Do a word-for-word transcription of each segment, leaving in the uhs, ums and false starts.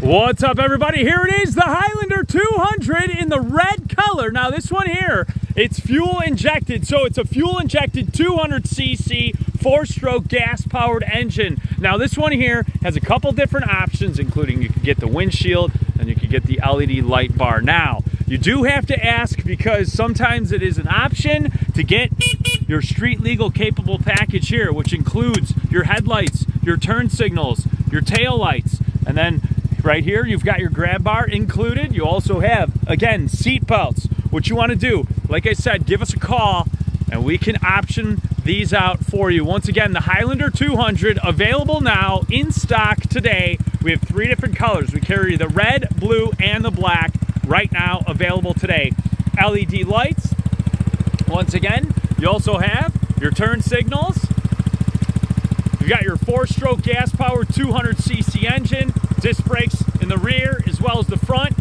What's up, everybody? Here it is, the Highlander two hundred in the red color. Now this one here, it's fuel injected, so it's a fuel injected two hundred c c four-stroke gas-powered engine. Now this one here has a couple different options, including you can get the windshield and you can get the L E D light bar. Now you do have to ask, because sometimes it is an option to get your street legal capable package here, which includes your headlights, your turn signals, your tail lights, and then right here you've got your grab bar included. You also have, again, seat belts. What you want to do, like I said, give us a call and we can option these out for you. Once again, the Highlander two hundred, available now, in stock today. We have three different colors. We carry the red, blue, and the black right now, available today. L E D lights, once again. You also have your turn signals. You've got your four-stroke gas-powered two hundred c c engine, disc brakes in the rear as well as the front.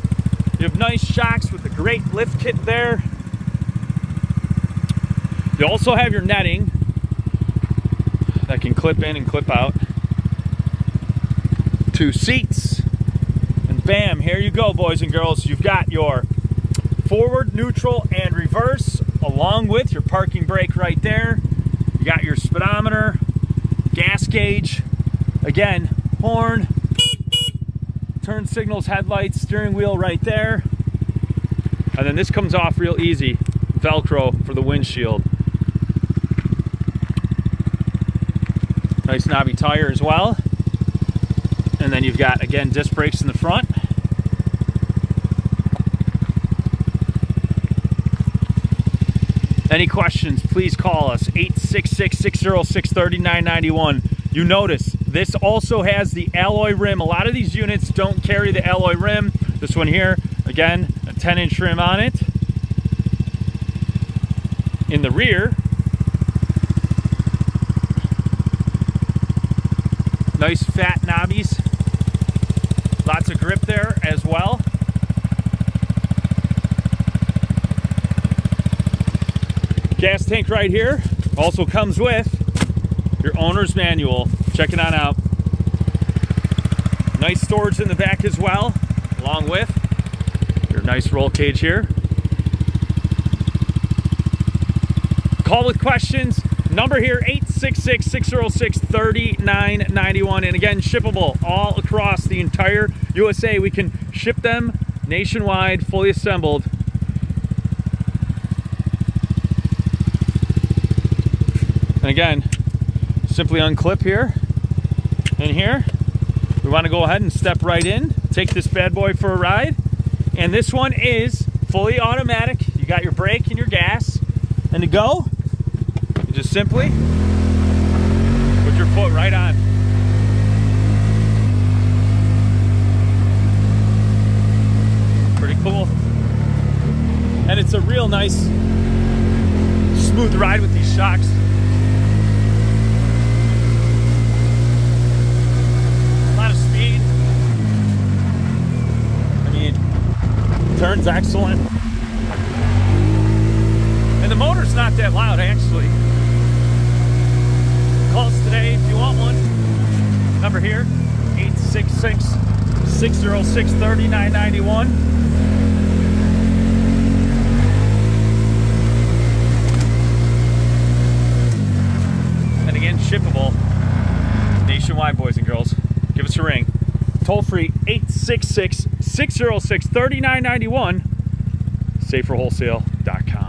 You have nice shocks with a great lift kit there. You also have your netting that can clip in and clip out. Two seats, and bam, here you go, boys and girls. You've got your forward, neutral, and reverse, along with your parking brake right there. You got your speedometer, gas gauge, again, horn, turn signals, headlights, steering wheel right there. And then this comes off real easy, Velcro for the windshield. Nice knobby tire as well. And then you've got, again, disc brakes in the front. Any questions, please call us, eight six six, six oh six, three nine nine one. You notice this also has the alloy rim. A lot of these units don't carry the alloy rim. This one here, again, a ten inch rim on it. In the rear, nice fat knobbies. Lots of grip there as well. Gas tank right here also comes with your owner's manual. Check it on out. Nice storage in the back as well, along with your nice roll cage here. Call with questions. Number here, eight six six, six oh six, three nine nine one. And again, shippable all across the entire U S A. We can ship them nationwide, fully assembled. And again, simply unclip here and here. We want to go ahead and step right in, take this bad boy for a ride. And this one is fully automatic. You got your brake and your gas. And to go, you just simply put your foot right on. Pretty cool. And it's a real nice, smooth ride with these shocks. Turns excellent. And the motor's not that loud, actually. Call us today if you want one. Number here, eight six six, six oh six, three nine nine one. And again, shippable nationwide, boys and girls. Give us a ring. Toll free, eight six six, six oh six, three nine nine one, safer wholesale dot com.